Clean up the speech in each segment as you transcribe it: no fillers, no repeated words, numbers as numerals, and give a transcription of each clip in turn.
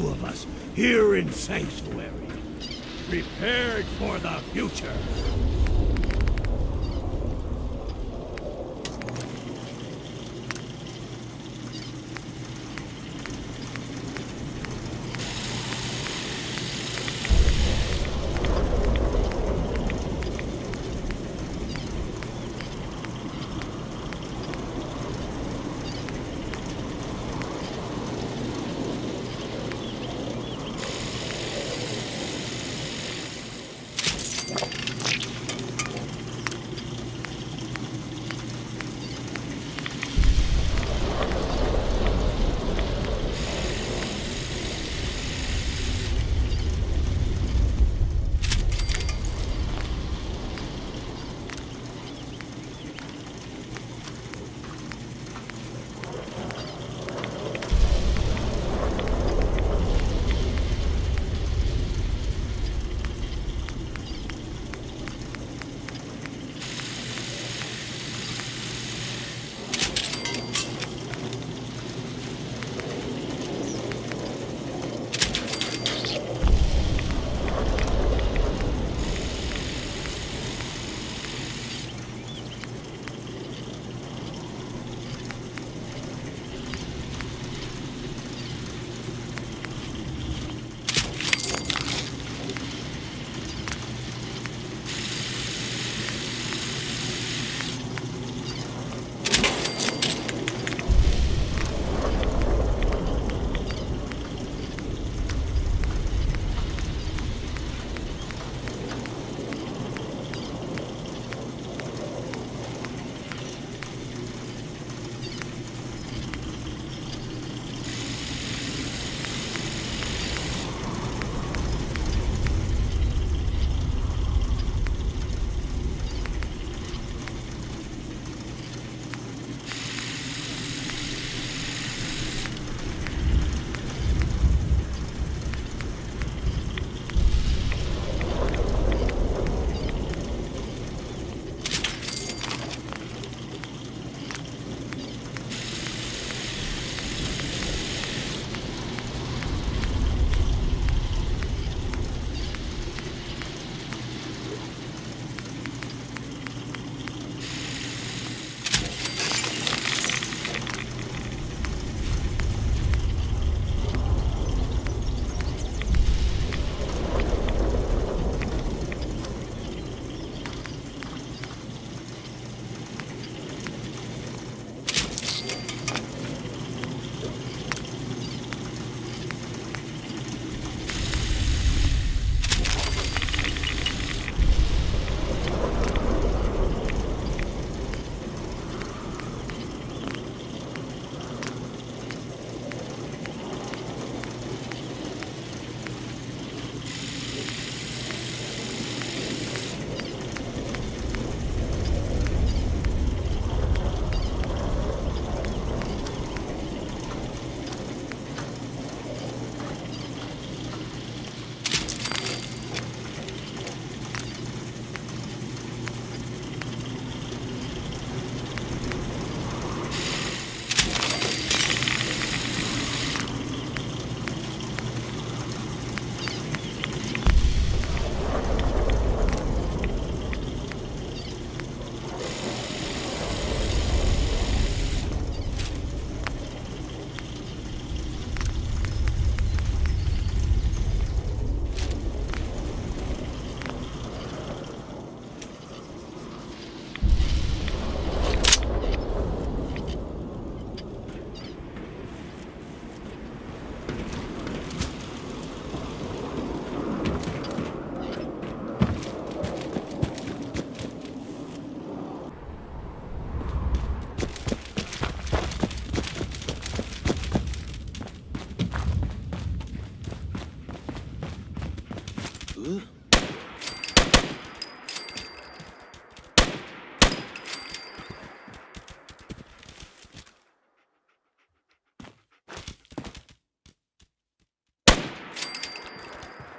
two of us here in Sanctuary, prepared for the future.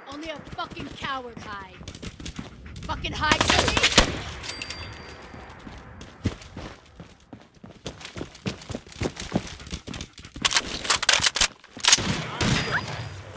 Only a fucking coward hides. Fucking hide from me?